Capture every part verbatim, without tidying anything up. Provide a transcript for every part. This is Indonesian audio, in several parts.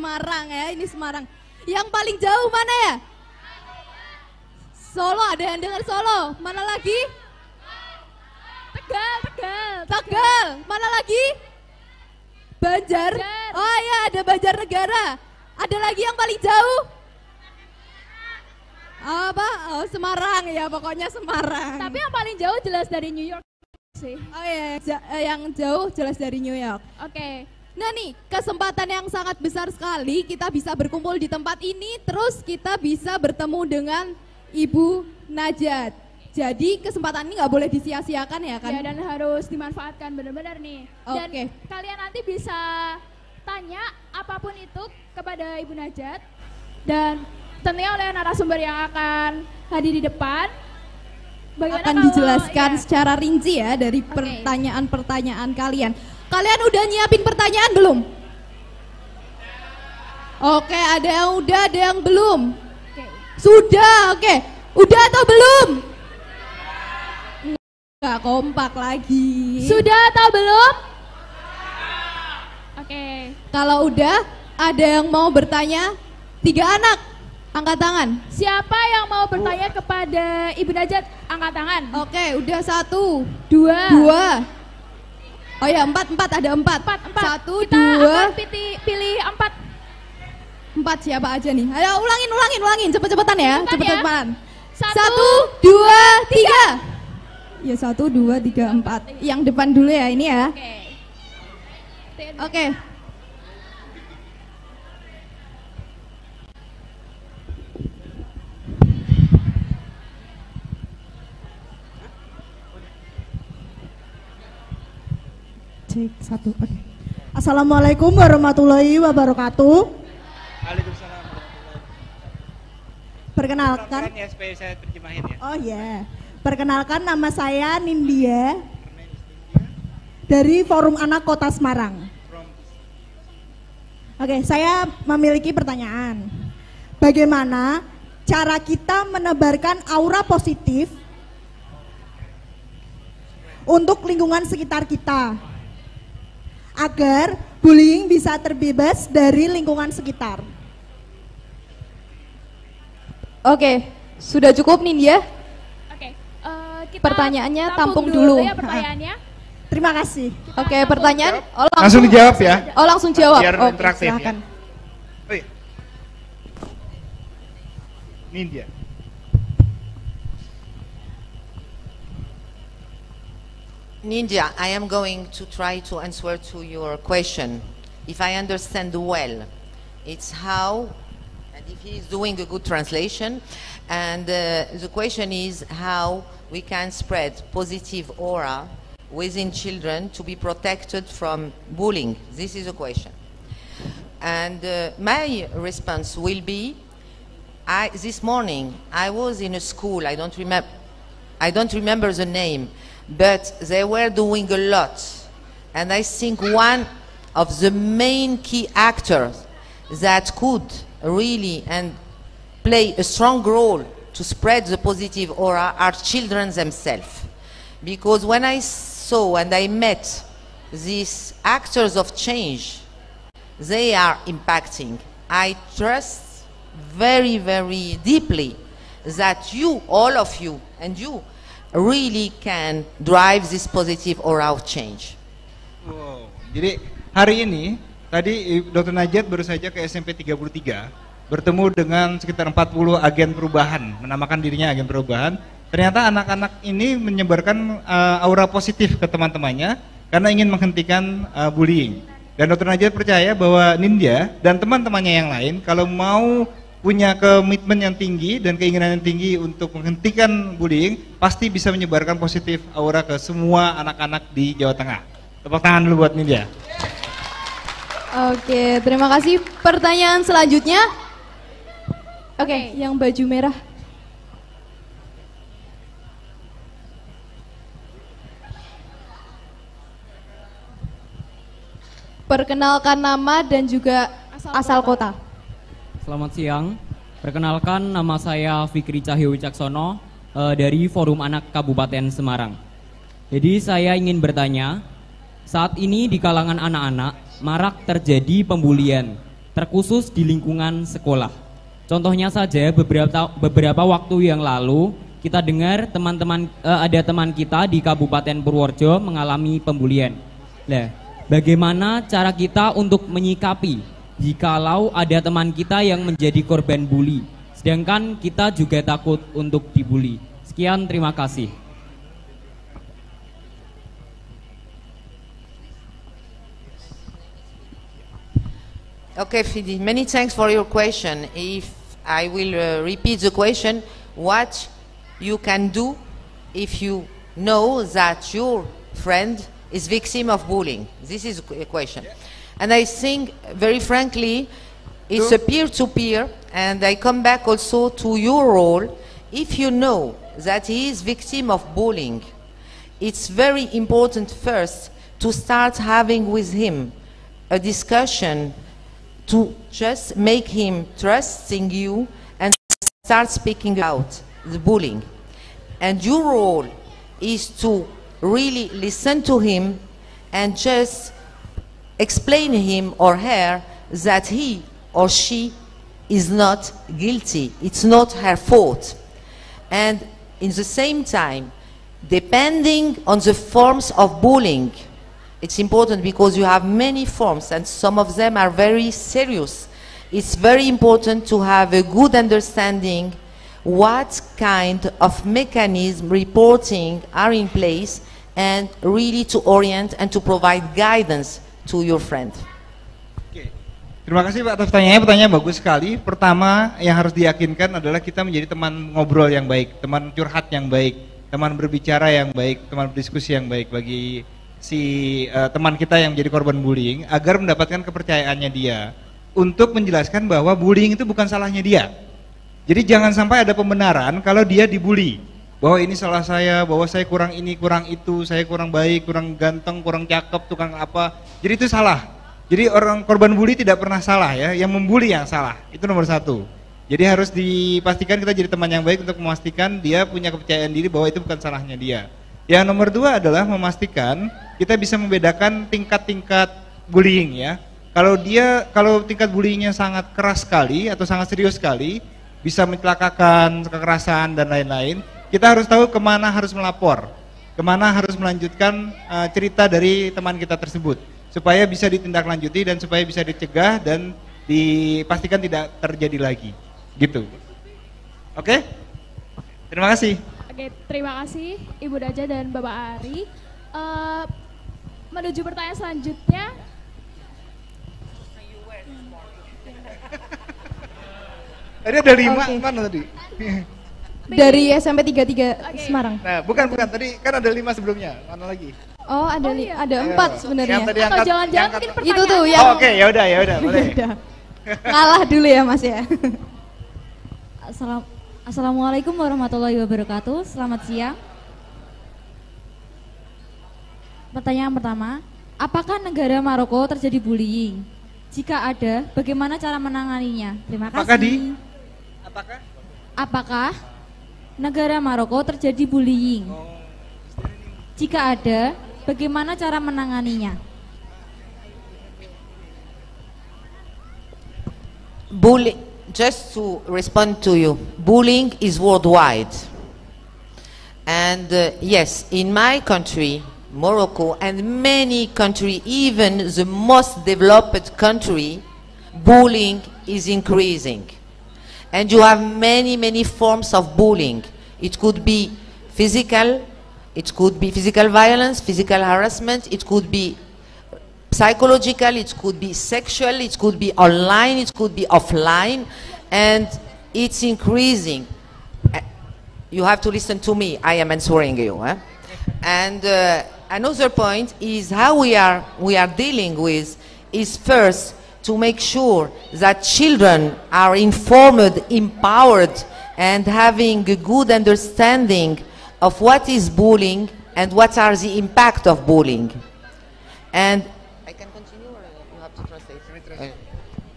Semarang ya, ini Semarang. Yang paling jauh mana ya? Solo, ada yang dengar Solo? Mana lagi? Tegal, Tegal. Tegal, mana lagi? Banjar. Banjar. Oh iya, ada Banjarnegara. Ada lagi yang paling jauh? Apa? Oh, Semarang ya, pokoknya Semarang. Tapi yang paling jauh jelas dari New York sih. Oh iya, ja yang jauh jelas dari New York. Oke. Okay. Nah nih, kesempatan yang sangat besar sekali kita bisa berkumpul di tempat ini, terus kita bisa bertemu dengan Ibu Najat. Jadi kesempatan ini nggak boleh disia-siakan ya kan? Ya, dan harus dimanfaatkan benar-benar nih. Dan okay. kalian nanti bisa tanya apapun itu kepada Ibu Najat dan tentunya oleh narasumber yang akan hadir di depan. Bagaimana akan kalau, dijelaskan ya. secara rinci ya dari pertanyaan-pertanyaan okay. kalian. Kalian udah nyiapin pertanyaan belum? Oke, okay, ada yang udah, ada yang belum. Okay. Sudah, oke. Okay. Udah atau belum? Enggak kompak lagi. Sudah atau belum? Oke. Okay. Kalau udah, ada yang mau bertanya? Tiga anak, angkat tangan. Siapa yang mau bertanya uh. kepada Ibu Najat? Angkat tangan. Oke, okay, udah satu, dua, dua. Oh ya, empat, empat, ada empat. Empat, empat. Satu, kita dua. Pilih, pilih empat. Empat siapa aja nih? Ayo ulangin, ulangin, ulangin. Cepet-cepetan ya. Cepet-cepetan. Ya. Satu, satu, dua, tiga. tiga. Ya, satu, dua, tiga, empat. Yang depan dulu ya, ini ya. Oke. Okay. Okay. Cek satu. Oke. Okay. Assalamualaikum warahmatullahi wabarakatuh. Waalaikumsalam warahmatullahi wabarakatuh. Perkenalkan. Saya terjemahin ya. Oh ya. Yeah. Perkenalkan, nama saya Nindya dari Forum Anak Kota Semarang. Oke, okay, saya memiliki pertanyaan. Bagaimana cara kita menebarkan aura positif untuk lingkungan sekitar kita? Agar bullying bisa terbebas dari lingkungan sekitar. Oke, sudah cukup Nindya. Oke, uh, kita pertanyaannya tampung, tampung dulu. dulu ya, pertanyaannya. Terima kasih. Kita Oke, pertanyaan oh, langsung, langsung dijawab ya. Oh langsung jawab. Biar oh, interaktif silakan. Ya. Oh, iya. Nindya. Nindya, I am going to try to answer to your question. If I understand well, it's how, and if he is doing a good translation, and uh, the question is how we can spread positive aura within children to be protected from bullying. This is the question. And uh, my response will be, I, this morning I was in a school, I don't remember, I don't remember the name, but they were doing a lot, and I think one of the main key actors that could really and play a strong role to spread the positive aura are children themselves. Because when I saw and I met these actors of change, they are impacting. I trust very, very deeply that you, all of you, and you, really can drive this positive aura of change. Wow. Jadi hari ini tadi Dokter Najat baru saja ke S M P tiga puluh tiga bertemu dengan sekitar empat puluh agen perubahan, menamakan dirinya agen perubahan. Ternyata anak-anak ini menyebarkan uh, aura positif ke teman-temannya karena ingin menghentikan uh, bullying. Dan Dokter Najat percaya bahwa Nindya dan teman-temannya yang lain kalau mau punya komitmen yang tinggi dan keinginan yang tinggi untuk menghentikan bullying, pasti bisa menyebarkan positif aura ke semua anak-anak di Jawa Tengah. Tepuk tangan dulu buat Nindya. Oke, terima kasih. Pertanyaan selanjutnya. Oke, yang baju merah. Perkenalkan nama dan juga asal kota. Selamat siang, perkenalkan nama saya Fikri Cahyowicaksono uh, dari Forum Anak Kabupaten Semarang. Jadi saya ingin bertanya, saat ini di kalangan anak-anak marak terjadi pembulian terkhusus di lingkungan sekolah. Contohnya saja beberapa, beberapa waktu yang lalu kita dengar teman-teman eh, ada teman kita di Kabupaten Purworejo mengalami pembulian. Nah, bagaimana cara kita untuk menyikapi jikalau ada teman kita yang menjadi korban bully, sedangkan kita juga takut untuk dibully? Sekian, terima kasih. Okay, Fidi, many thanks for your question. If I will uh, repeat the question, what you can do if you know that your friend is victim of bullying? This is a question. Yeah. And I think, very frankly, it's a peer-to-peer, and I come back also to your role. If you know that he is victim of bullying, it's very important first to start having with him a discussion to just make him trusting you and start speaking out the bullying. And your role is to really listen to him and just explain him or her that he or she is not guilty, it's not her fault. And in the same time, depending on the forms of bullying, it's important because you have many forms and some of them are very serious. It's very important to have a good understanding what kind of mechanism reporting are in place and really to orient and to provide guidance to your friend. Oke. Terima kasih Pak atas pertanyaannya, pertanyaan bagus sekali. Pertama yang harus diyakinkan adalah kita menjadi teman ngobrol yang baik, teman curhat yang baik, teman berbicara yang baik, teman berdiskusi yang baik bagi si uh, teman kita yang menjadi korban bullying, agar mendapatkan kepercayaannya dia untuk menjelaskan bahwa bullying itu bukan salahnya dia. Jadi jangan sampai ada pembenaran kalau dia dibully, bahwa ini salah saya, bahwa saya kurang ini, kurang itu, saya kurang baik, kurang ganteng, kurang cakep, tukang apa. Jadi itu salah. Jadi orang korban bully tidak pernah salah ya, yang membuli yang salah, itu nomor satu. Jadi harus dipastikan kita jadi teman yang baik untuk memastikan dia punya kepercayaan diri bahwa itu bukan salahnya dia. Yang nomor dua adalah memastikan kita bisa membedakan tingkat-tingkat bullying ya. Kalau dia, kalau tingkat bullyingnya sangat keras sekali atau sangat serius sekali, bisa mencelakakan, kekerasan dan lain-lain, kita harus tahu kemana harus melapor, kemana harus melanjutkan uh, cerita dari teman kita tersebut supaya bisa ditindaklanjuti dan supaya bisa dicegah dan dipastikan tidak terjadi lagi, gitu. Oke, okay? Terima kasih. Oke, terima kasih Ibu Najat dan Bapak Ari. Uh, menuju pertanyaan selanjutnya. Tadi ada lima, okay. Mana tadi? Dari S M P tiga puluh tiga okay. Semarang. Nah, bukan bukan tadi kan ada lima sebelumnya. Mana lagi? Oh, ada oh, iya. ada empat sebenarnya. Atau jangan-jangan mungkin pertanyaan. Itu tuh yang oh, Oke, okay. ya udah ya udah boleh. Kalah dulu ya, Mas ya. Assalam Assalamualaikum warahmatullahi wabarakatuh. Selamat siang. Pertanyaan pertama, apakah negara Maroko terjadi bullying? Jika ada, bagaimana cara menanganinya? Terima kasih. Apakah di? Apakah? Apakah negara Maroko terjadi bullying? Jika ada, bagaimana cara menanganinya? Bully, just to respond to you, bullying is worldwide. And uh, yes, in my country, Morocco and many countries, even the most developed country, bullying is increasing. And you have many, many forms of bullying. It could be physical, it could be physical violence, physical harassment, it could be psychological, it could be sexual, it could be online, it could be offline, and it's increasing. You have to listen to me, I am answering you. Eh? And uh, another point is how we are, we are dealing with is first to make sure that children are informed, empowered, and having a good understanding of what is bullying and what are the impact of bullying. And I can continue or you have to translate? Okay.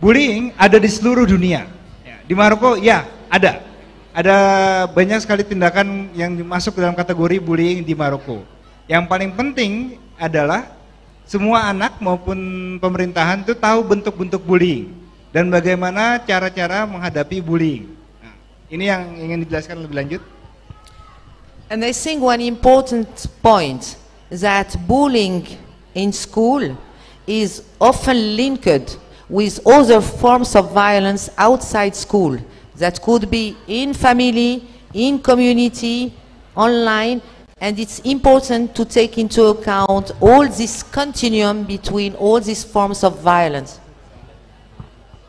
Bullying ada di seluruh dunia. Di Maroko ya ada. Ada banyak sekali tindakan yang masuk dalam kategori bullying di Maroko. Yang paling penting adalah semua anak maupun pemerintahan itu tahu bentuk-bentuk bullying. dan bagaimana cara-cara menghadapi bullying. Nah, ini yang ingin dijelaskan lebih lanjut. And I think one important point that bullying in school is often linked with other forms of violence outside school that could be in family, in community, online, and it's important to take into account all this continuum between all these forms of violence.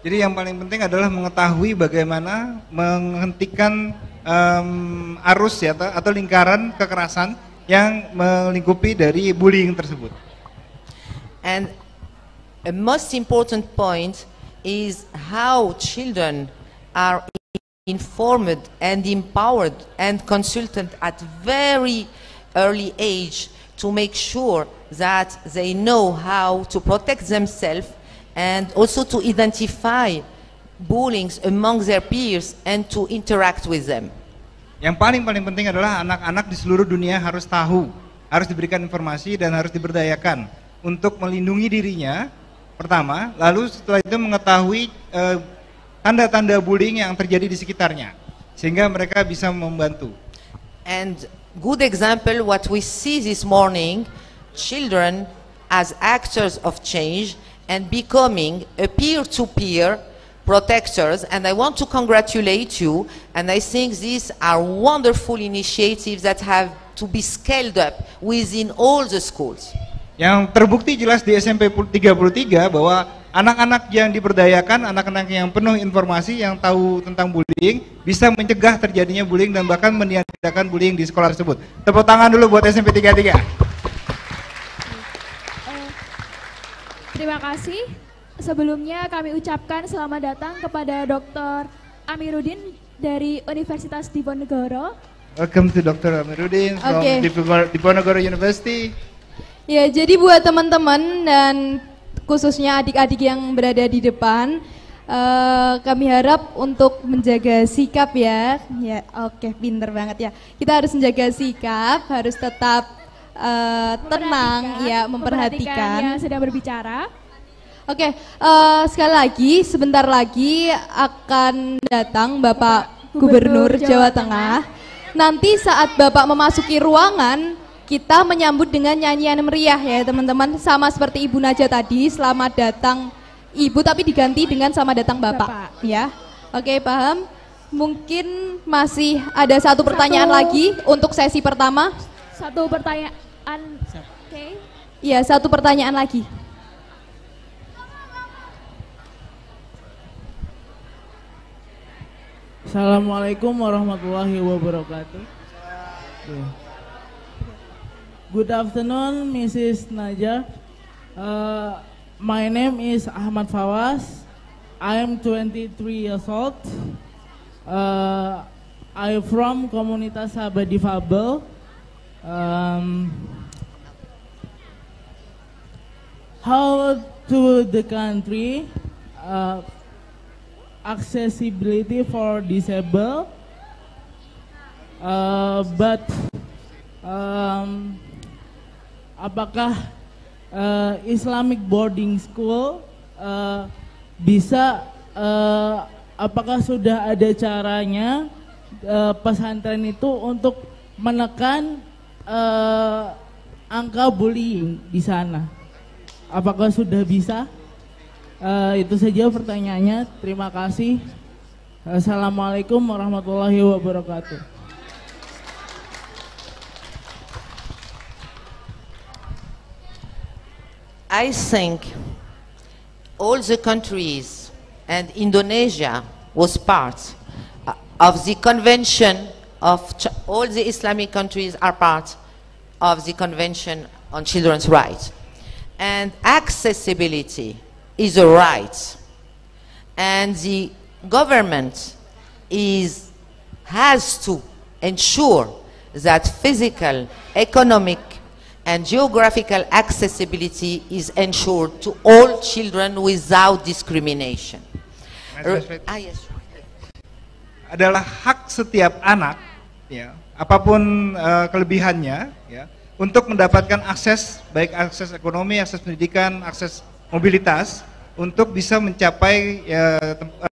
Jadi yang paling penting adalah mengetahui bagaimana menghentikan um, arus ya atau lingkaran kekerasan yang melingkupi dari bullying tersebut. And a most important point is how children are informed and empowered and consulted at very early age to make sure that they know how to protect themselves and also to identify bullying among their peers and to interact with them. Yang paling-paling penting adalah anak-anak di seluruh dunia harus tahu, harus diberikan informasi dan harus diberdayakan untuk melindungi dirinya pertama, lalu setelah itu mengetahui tanda-tanda uh, bullying yang terjadi di sekitarnya sehingga mereka bisa membantu. And good example what we see this morning, children as actors of change and becoming a peer-to-peer protectors, and I want to congratulate you, and I think these are wonderful initiatives that have to be scaled up within all the schools. Yang terbukti jelas di S M P tiga puluh tiga bahwa anak-anak yang diberdayakan, anak-anak yang penuh informasi, yang tahu tentang bullying, bisa mencegah terjadinya bullying dan bahkan meniadakan bullying di sekolah tersebut. Tepuk tangan dulu buat S M P tiga puluh tiga. Terima kasih. Sebelumnya kami ucapkan selamat datang kepada Doktor Amiruddin dari Universitas Diponegoro. Welcome to Doktor Amiruddin from okay. Diponegoro University. Ya, jadi buat teman-teman dan khususnya adik-adik yang berada di depan, uh, kami harap untuk menjaga sikap ya. Ya, oke, okay, pinter banget ya. Kita harus menjaga sikap, harus tetap Uh, tenang ya, memperhatikan yang sedang berbicara. Oke, okay, uh, sekali lagi sebentar lagi akan datang Bapak Gubernur, Gubernur Jawa, Jawa Tengah. Tengah. Nanti saat Bapak memasuki ruangan, kita menyambut dengan nyanyian meriah ya teman-teman, sama seperti Ibu Najat tadi, selamat datang Ibu tapi diganti dengan sama datang Bapak, Bapak. Ya. Oke, okay, paham? Mungkin masih ada satu pertanyaan satu. lagi untuk sesi pertama. Satu pertanyaan, oke? Iya, satu pertanyaan lagi. Assalamualaikum warahmatullahi wabarakatuh. Good afternoon, Missus Najat. Uh, my name is Ahmad Fawas. I am twenty-three years old. Uh, I from Komunitas Sahabat Difabel. Um, how to the country uh, accessibility for disabled, uh, but um, apakah uh, Islamic boarding school uh, bisa uh, apakah sudah ada caranya uh, pesantren itu untuk menekan Uh, angka bullying di sana, apakah sudah bisa? Uh, itu saja pertanyaannya. Terima kasih. Assalamualaikum warahmatullahi wabarakatuh. I think all the countries and Indonesia was part of the convention. Of all the Islamic countries are part of the Convention on Children's Rights. And accessibility is a right. And the government is, has to ensure that physical, economic, and geographical accessibility is ensured to all children without discrimination. Ah, yes. Adalah hak setiap anak. Ya, apapun uh, kelebihannya, ya, untuk mendapatkan akses, baik akses ekonomi, akses pendidikan, akses mobilitas, untuk bisa mencapai ya,